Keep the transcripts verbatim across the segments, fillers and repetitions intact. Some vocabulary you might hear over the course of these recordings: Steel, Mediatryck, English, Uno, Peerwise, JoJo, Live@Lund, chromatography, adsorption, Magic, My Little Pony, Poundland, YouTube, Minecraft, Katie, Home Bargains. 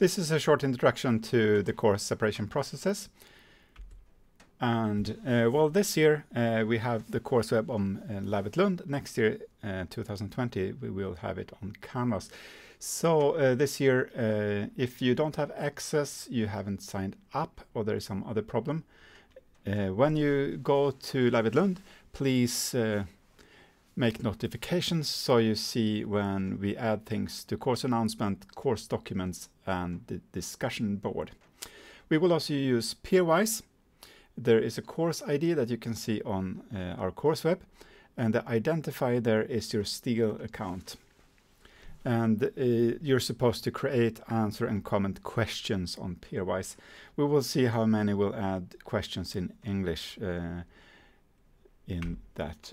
This is a short introduction to the course separation processes. And uh, well, this year uh, we have the course web on uh, Live at Lund. Next year, uh, two thousand twenty, we will have it on Canvas. So uh, this year, uh, if you don't have access, you haven't signed up, or there is some other problem, uh, when you go to Live at Lund, please uh, make notifications so you see when we add things to course announcement, course documents, and the discussion board. We will also use Peerwise. There is a course I D that you can see on uh, our course web, and the identifier there is your Steel account. And uh, you're supposed to create, answer, and comment questions on Peerwise. We will see how many will add questions in English uh, in that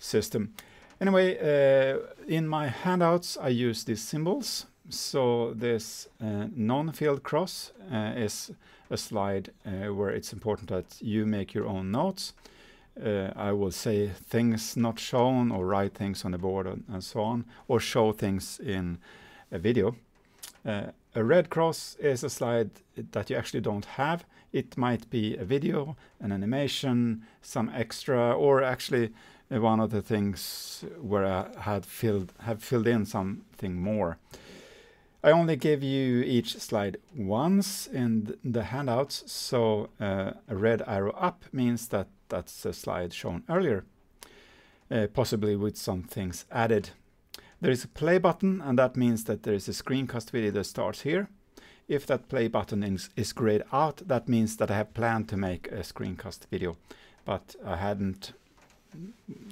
system. Anyway, uh, in my handouts, I use these symbols. So this uh, non-filled cross uh, is a slide uh, where it's important that you make your own notes. Uh, I will say things not shown, or write things on the board, and, and so on, or show things in a video. Uh, a red cross is a slide that you actually don't have. It might be a video, an animation, some extra, or actually uh, one of the things where I had filled, have filled in something more. I only give you each slide once in the handouts, so uh, a red arrow up means that that's a slide shown earlier, uh, possibly with some things added. There is a play button, and that means that there is a screencast video that starts here. If that play button is, is grayed out, that means that I have planned to make a screencast video, but I hadn't,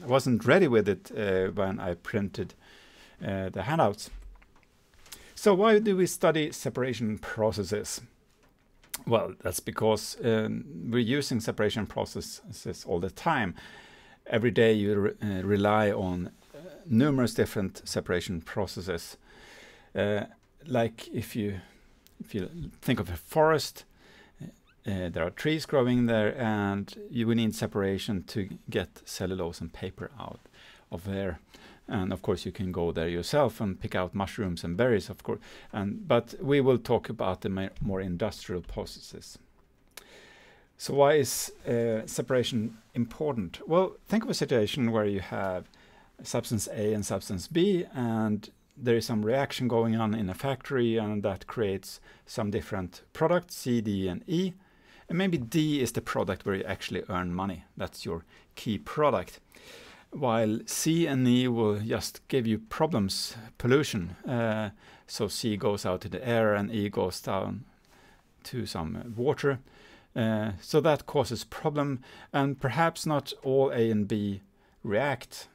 wasn't ready with it uh, when I printed uh, the handouts. So why do we study separation processes? Well, that's because um, we're using separation processes all the time. Every day you re uh, rely on uh, numerous different separation processes. Uh, like if you, if you think of a forest, uh, there are trees growing there, and you will need separation to get cellulose and paper out of there. And of course you can go there yourself and pick out mushrooms and berries, of course. And, but we will talk about the more industrial processes. So why is uh, separation important? Well, think of a situation where you have substance A and substance B, and there is some reaction going on in a factory, and that creates some different products, C, D, and E. And maybe D is the product where you actually earn money. That's your key product. While C and E will just give you problems, pollution. Uh, so C goes out to the air and E goes down to some water. Uh, so that causes problem, and perhaps not all A and B react.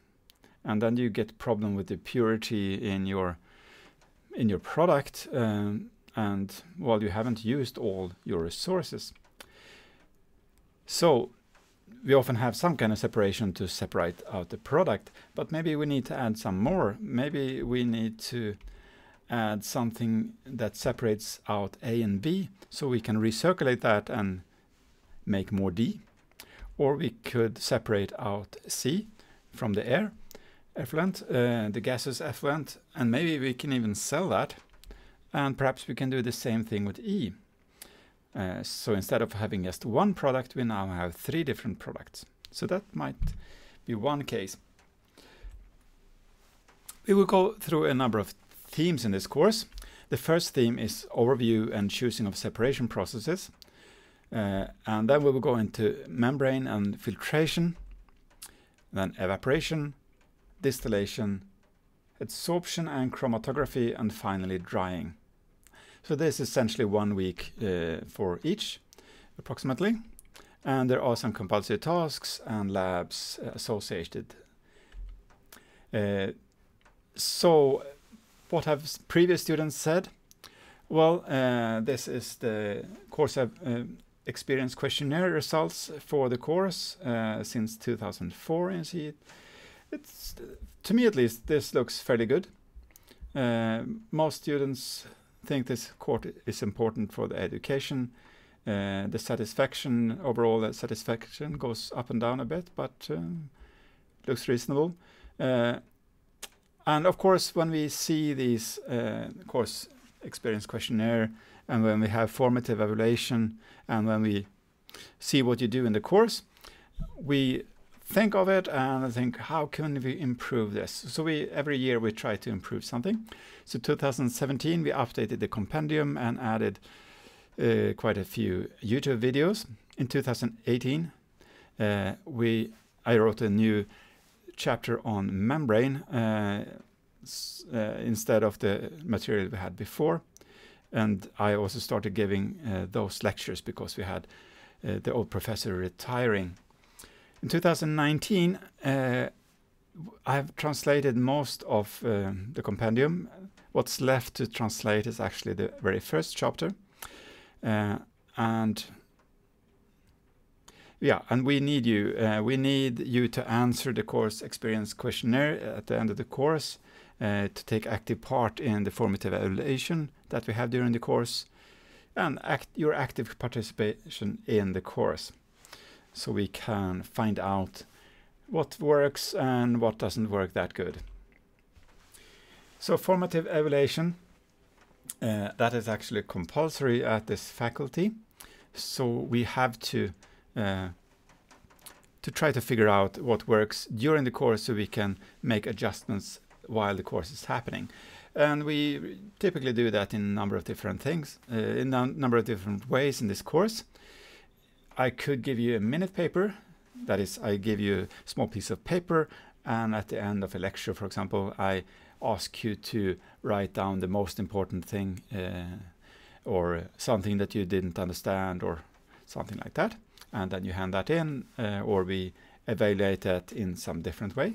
And then you get problem with the purity in your, in your product. Um, and well, you haven't used all your resources. So we often have some kind of separation to separate out the product, but maybe we need to add some more. Maybe we need to add something that separates out A and B, so we can recirculate that and make more D. Or we could separate out C from the air, effluent, uh, the gaseous effluent, and maybe we can even sell that. And perhaps we can do the same thing with E. Uh, so instead of having just one product, we now have three different products. So that might be one case. We will go through a number of themes in this course. The first theme is overview and choosing of separation processes. Uh, and then we will go into membrane and filtration, then evaporation, distillation, adsorption and chromatography, and finally drying. So this is essentially one week uh, for each, approximately. And there are some compulsory tasks and labs uh, associated. Uh, so what have previous students said? Well, uh, this is the course uh, experience questionnaire results for the course uh, since two thousand four. You see, it. It's, to me at least, this looks fairly good. Uh, most students think this course is important for the education. Uh, the satisfaction, overall the satisfaction goes up and down a bit, but um, looks reasonable. Uh, and of course, when we see these uh, course experience questionnaire, and when we have formative evaluation, and when we see what you do in the course, we think of it and think, how can we improve this? So we every year we try to improve something. So two thousand seventeen, we updated the compendium and added uh, quite a few YouTube videos. In two thousand eighteen, uh, we I wrote a new chapter on membrane uh, uh, instead of the material we had before. And I also started giving uh, those lectures because we had uh, the old professor retiring. In two thousand nineteen, uh, I've translated most of um, the compendium. What's left to translate is actually the very first chapter. Uh, and yeah, and we need you. Uh, we need you to answer the course experience questionnaire at the end of the course, uh, to take active part in the formative evaluation that we have during the course, and act your active participation in the course, so we can find out what works and what doesn't work that good. So formative evaluation, uh, that is actually compulsory at this faculty. So we have to, uh, to try to figure out what works during the course so we can make adjustments while the course is happening. And we typically do that in a number of different things, uh, in a number of different ways in this course. I could give you a minute paper, that is, I give you a small piece of paper, and at the end of a lecture, for example, I ask you to write down the most important thing, uh, or something that you didn't understand, or something like that, and then you hand that in, uh, or we evaluate that in some different way.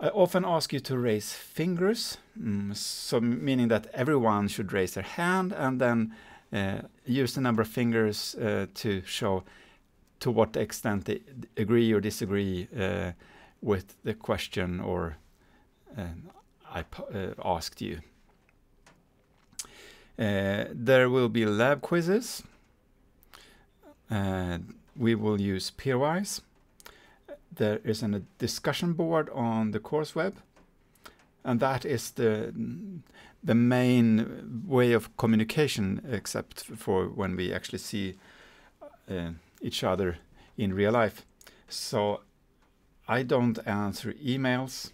I often ask you to raise fingers, mm, so meaning that everyone should raise their hand, and then Uh, use the number of fingers uh, to show to what extent they agree or disagree uh, with the question or uh, I uh, asked you. Uh, there will be lab quizzes. Uh, we will use Peerwise. There is an, a discussion board on the course web. And that is the, the main way of communication, except for when we actually see uh, each other in real life. So I don't answer emails,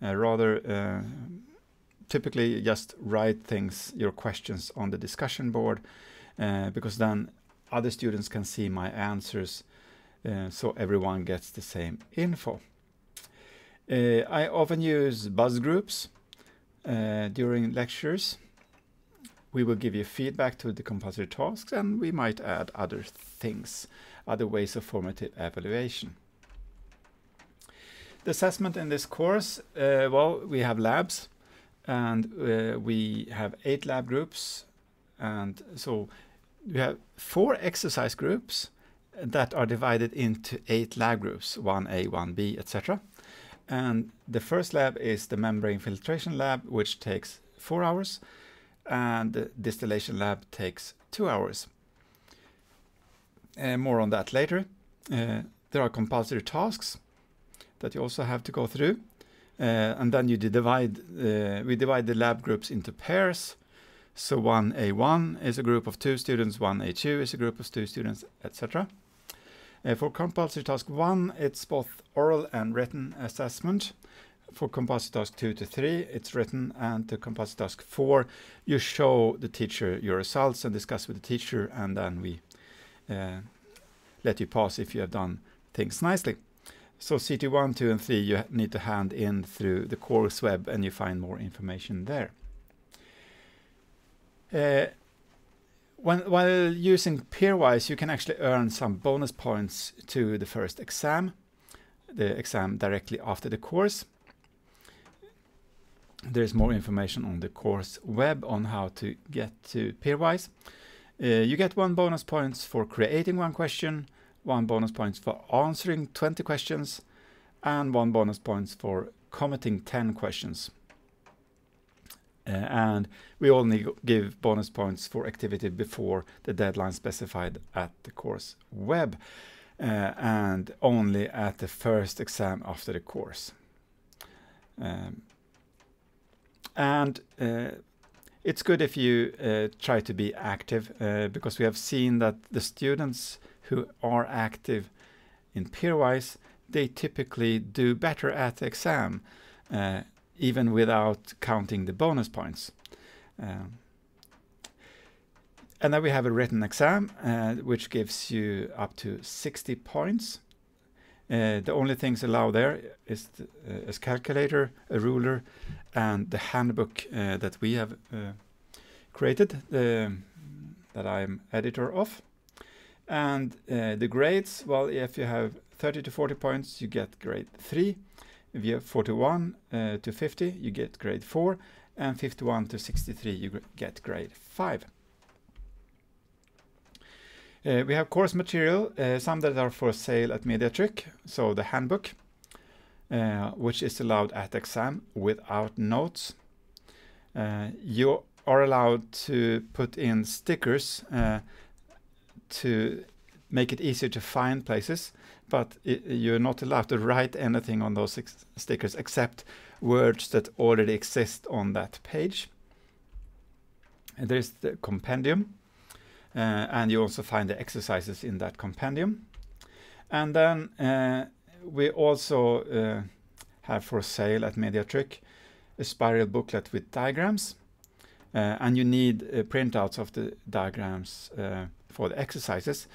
uh, rather uh, typically just write things, your questions on the discussion board, uh, because then other students can see my answers, uh, so everyone gets the same info. Uh, I often use buzz groups uh, during lectures. We will give you feedback to the compulsory tasks, and we might add other things, other ways of formative evaluation. The assessment in this course, uh, well, we have labs, and uh, we have eight lab groups, and so we have four exercise groups that are divided into eight lab groups, one A, one B, et cetera. And the first lab is the membrane filtration lab, which takes four hours, and the distillation lab takes two hours. And more on that later. Uh, there are compulsory tasks that you also have to go through, uh, and then you divide. Uh, we divide the lab groups into pairs. So one A one is a group of two students, one A two is a group of two students, et cetera. Uh, for compulsory task one, it's both oral and written assessment. For compulsory task two to three, it's written, and to compulsory task four, you show the teacher your results and discuss with the teacher, and then we uh, let you pass if you have done things nicely. So C T one, two, and three, you need to hand in through the course web, and you find more information there. Uh, When, while using Peerwise, you can actually earn some bonus points to the first exam, the exam directly after the course. There's more information on the course web on how to get to Peerwise. Uh, you get one bonus points for creating one question, one bonus points for answering twenty questions, and one bonus points for commenting ten questions. Uh, and we only give bonus points for activity before the deadline specified at the course web, uh, and only at the first exam after the course. Um, and uh, it's good if you uh, try to be active, uh, because we have seen that the students who are active in Peerwise, they typically do better at the exam, uh, even without counting the bonus points. Um, and then we have a written exam, uh, which gives you up to sixty points. Uh, the only things allowed there is the, uh, a calculator, a ruler, and the handbook uh, that we have uh, created, the, that I'm editor of. And uh, the grades, well, if you have thirty to forty points, you get grade three. If you have forty-one uh, to fifty, you get grade four. And fifty-one to sixty-three, you get grade five. Uh, we have course material, uh, some that are for sale at Mediatryck, so the handbook, uh, which is allowed at exam without notes. Uh, you are allowed to put in stickers uh, to make it easier to find places, but it, you're not allowed to write anything on those stickers except words that already exist on that page. And there's the compendium. Uh, and you also find the exercises in that compendium. And then uh, we also uh, have for sale at Mediatryck a spiral booklet with diagrams. Uh, and you need uh, printouts of the diagrams uh, for the exercises.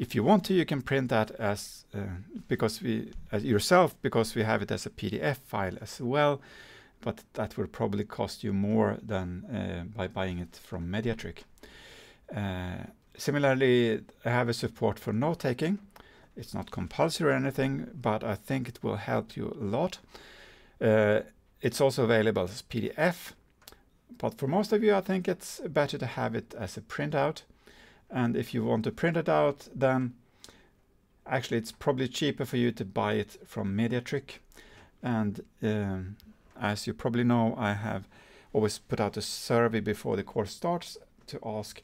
If you want to, you can print that as uh, because we as yourself, because we have it as a P D F file as well. But that will probably cost you more than uh, by buying it from Mediatryck. Uh, similarly, I have a support for note-taking. It's not compulsory or anything, but I think it will help you a lot. Uh, it's also available as P D F, but for most of you, I think it's better to have it as a printout. And if you want to print it out, then actually it's probably cheaper for you to buy it from Mediatryck. And um, as you probably know, I have always put out a survey before the course starts to ask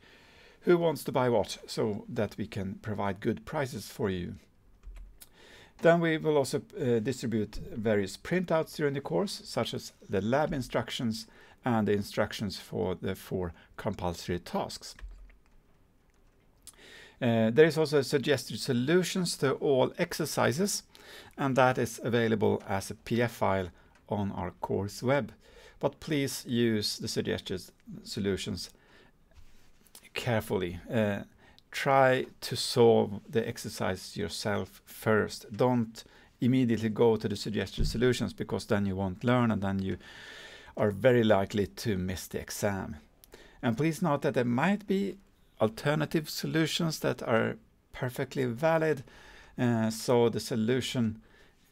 who wants to buy what, so that we can provide good prices for you. Then we will also uh, distribute various printouts during the course, such as the lab instructions and the instructions for the four compulsory tasks. Uh, there is also suggested solutions to all exercises, and that is available as a P D F file on our course web. But please use the suggested solutions carefully. Uh, try to solve the exercise yourself first. Don't immediately go to the suggested solutions, because then you won't learn and then you are very likely to miss the exam. And please note that there might be alternative solutions that are perfectly valid. Uh, so the solution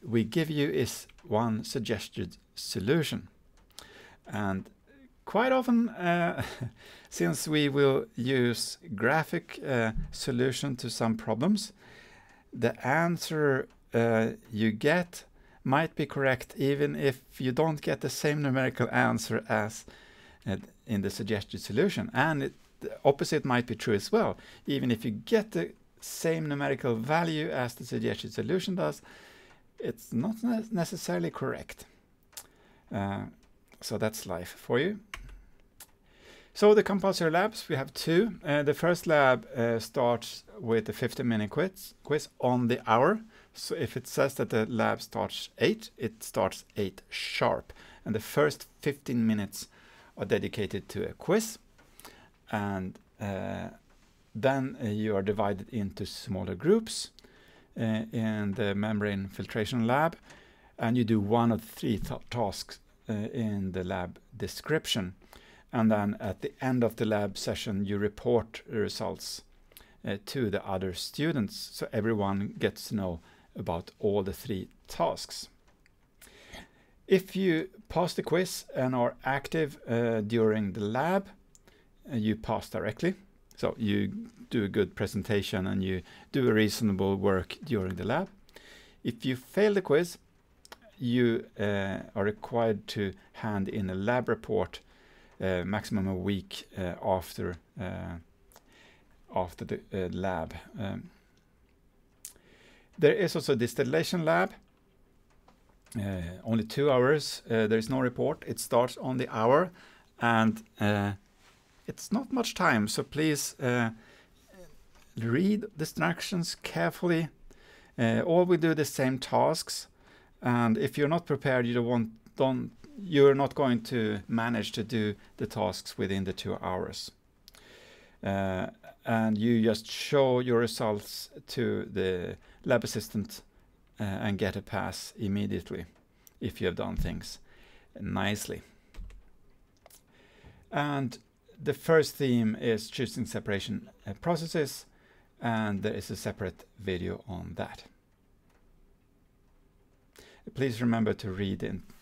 we give you is one suggested solution. And quite often, uh, since we will use graphic uh, solution to some problems, the answer uh, you get might be correct, even if you don't get the same numerical answer as uh, in the suggested solution. And it, the opposite might be true as well. Even if you get the same numerical value as the suggested solution does, it's not ne- necessarily correct. Uh, so that's life for you. So the compulsory labs, we have two. Uh, the first lab uh, starts with a fifteen minute quiz, quiz on the hour. So if it says that the lab starts eight, it starts eight sharp. And the first fifteen minutes are dedicated to a quiz. And uh, then uh, you are divided into smaller groups uh, in the membrane filtration lab. And you do one of three th tasks uh, in the lab description. And then at the end of the lab session, you report the results uh, to the other students. So everyone gets to know about all the three tasks. If you pass the quiz and are active uh, during the lab, uh, you pass directly. So you do a good presentation and you do a reasonable work during the lab. If you fail the quiz, you uh, are required to hand in a lab report Uh, maximum a week uh, after uh, after the uh, lab. Um, there is also a distillation lab, uh, only two hours. Uh, there is no report. It starts on the hour, and uh, It's not much time, so please uh, read the instructions carefully. Uh, all we do the same tasks, and if you're not prepared, you don't want, don't, you're not going to manage to do the tasks within the two hours. Uh, and you just show your results to the lab assistant uh, and get a pass immediately if you have done things nicely. And the first theme is choosing separation uh, processes, and there is a separate video on that. Please remember to read in